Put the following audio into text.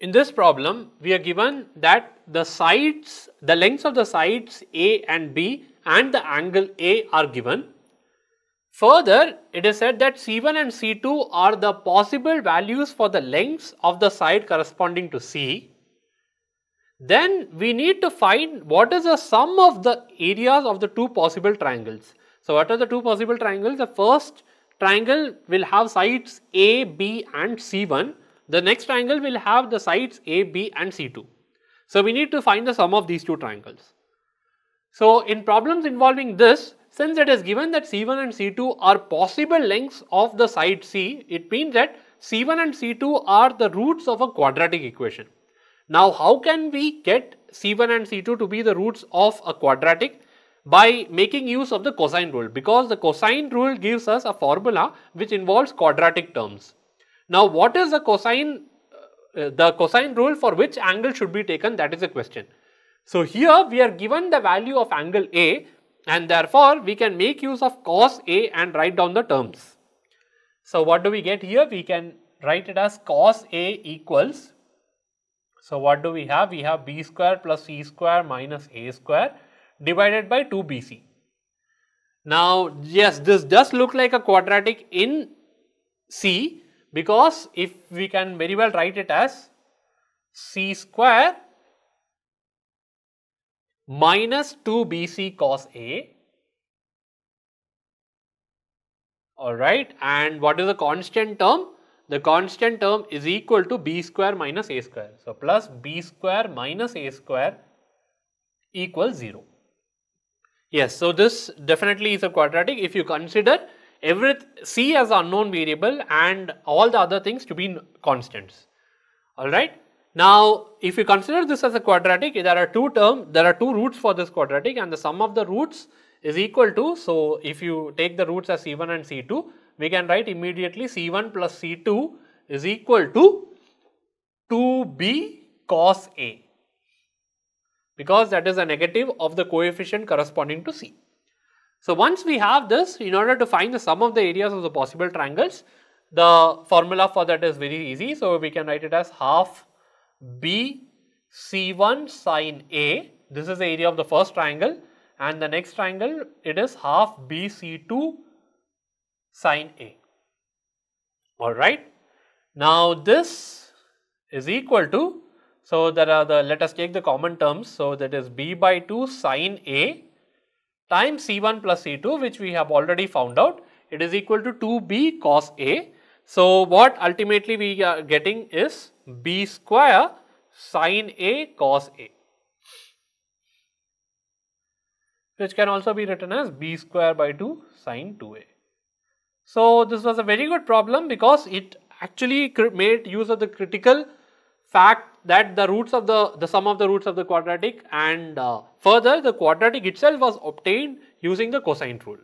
In this problem, we are given that the sides, the lengths of the sides A and B and the angle A are given. Further, it is said that C1 and C2 are the possible values for the lengths of the side corresponding to C. Then we need to find what is the sum of the areas of the two possible triangles. So, what are the two possible triangles? The first triangle will have sides A, B and C1. The next triangle will have the sides A, B and C2. So, we need to find the sum of these two triangles. So, in problems involving this, since it is given that C1 and C2 are possible lengths of the side C, it means that C1 and C2 are the roots of a quadratic equation. Now, how can we get C1 and C2 to be the roots of a quadratic? By making use of the cosine rule, because the cosine rule gives us a formula which involves quadratic terms. Now, what is the cosine rule for which angle should be taken? That is the question. So, here we are given the value of angle A, and therefore, we can make use of cos A and write down the terms. So, what do we get here? We can write it as cos A equals, so what do we have? We have B square plus C square minus A square divided by 2bc. Now, yes, this does look like a quadratic in C, because if we can very well write it as C square minus 2bc cos A. Alright, and what is the constant term? The constant term is equal to B square minus A square. So, plus B square minus A square equals 0. Yes, so this definitely is a quadratic if you consider C as an unknown variable and all the other things to be constants. Alright. Now, if you consider this as a quadratic, there are two roots for this quadratic, and the sum of the roots is equal to, so if you take the roots as C1 and C2, we can write immediately C1 plus C2 is equal to 2b cos A, because that is a negative of the coefficient corresponding to C. So, once we have this, in order to find the sum of the areas of the possible triangles, the formula for that is very easy. So, we can write it as half B C1 sine A. This is the area of the first triangle, and the next triangle it is half B C2 sine A. Alright. Now, this is equal to, so there are the, let us take the common terms. So, that is B by 2 sine A times C1 plus C2, which we have already found out. It is equal to 2B cos A. So, what ultimately we are getting is B square sine A cos A, which can also be written as B square by 2 sine 2A. So, this was a very good problem because it actually made use of the critical fact that the sum of the roots of the quadratic, and further the quadratic itself was obtained using the cosine rule.